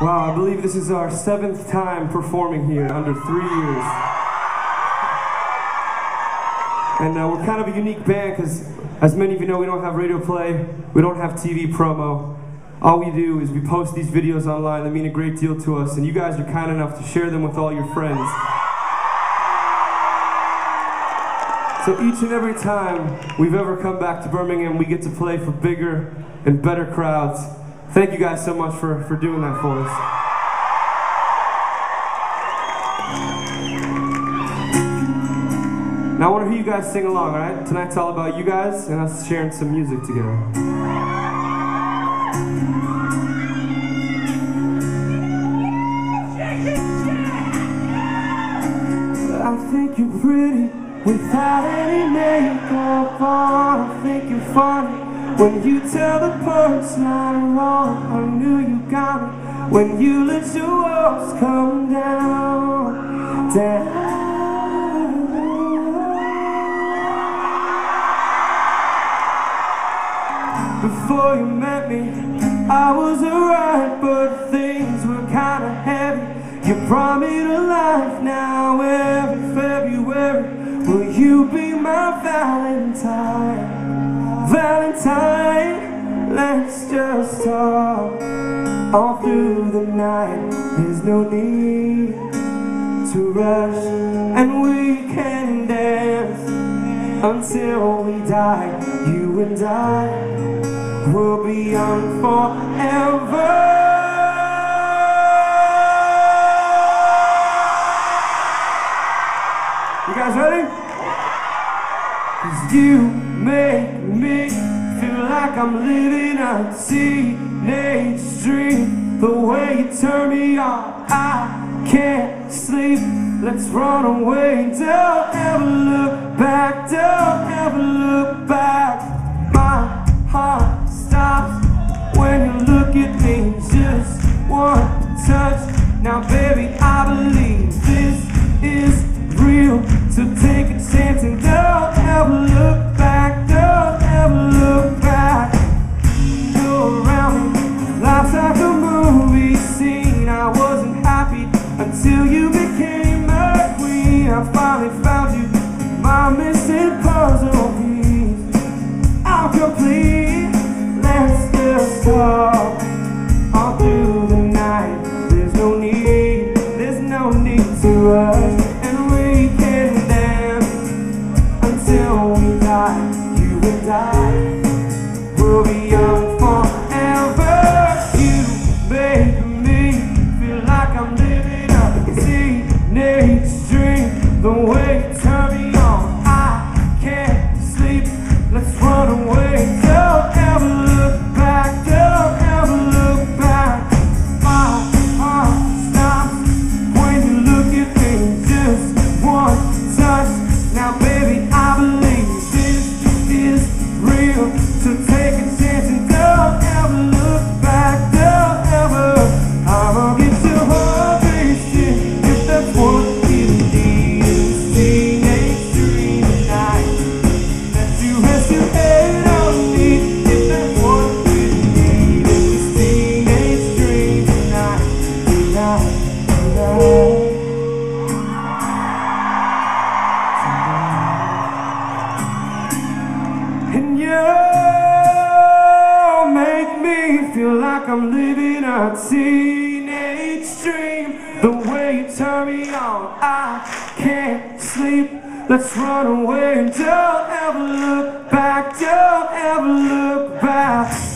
Wow, I believe this is our 7th time performing here in under 3 years. And we're kind of a unique band because, as many of you know, we don't have radio play, we don't have TV promo. All we do is we post these videos online that mean a great deal to us, and you guys are kind enough to share them with all your friends. So each and every time we've ever come back to Birmingham, we get to play for bigger and better crowds. Thank you guys so much for doing that for us. Now I want to hear you guys sing along, alright? Tonight's all about you guys and us sharing some music together. I think you're pretty without any makeup on. I think you're funny when you tell the parts not wrong. I knew you got me when you let your walls come down, down. Before you met me, I was alright, but things were kinda heavy. You brought me to life now every February. Will you be my Valentine? Valentine, let's just talk all through the night. There's no need to rush, and we can dance until we die. You and I will be young forever. You guys ready? 'Cause you make me feel like I'm living a teenage dream. The way you turn me on, I can't sleep. Let's run away, don't ever look back, don't ever look back. My heart when you look at me, just one touch. Now baby, I believe this is real. So take a chance and don't ever look back, don't ever look back. Go around me, life's like a movie scene. I wasn't happy until you became a queen. I finally found you, my missing puzzle piece. I'm complete. Let's just talk all through the night. There's no need to rush, and we can dance until we die. You and I will be young forever. You make me feel like I'm living up a teenage dream. The way you turn me on, I can't sleep. Let's run away. Don't ever look back, don't ever look back. My heart stops when you look at me, just one touch. Now baby, I believe this is real. So take a chance and don't ever look back, don't ever. I won't get your whole patient if that's what you need. It's teenage dream tonight that you rest your head on me. And you make me feel like I'm living a teenage dream. The way you turn me on, I can't sleep. Let's run away and don't ever look back, don't ever look back.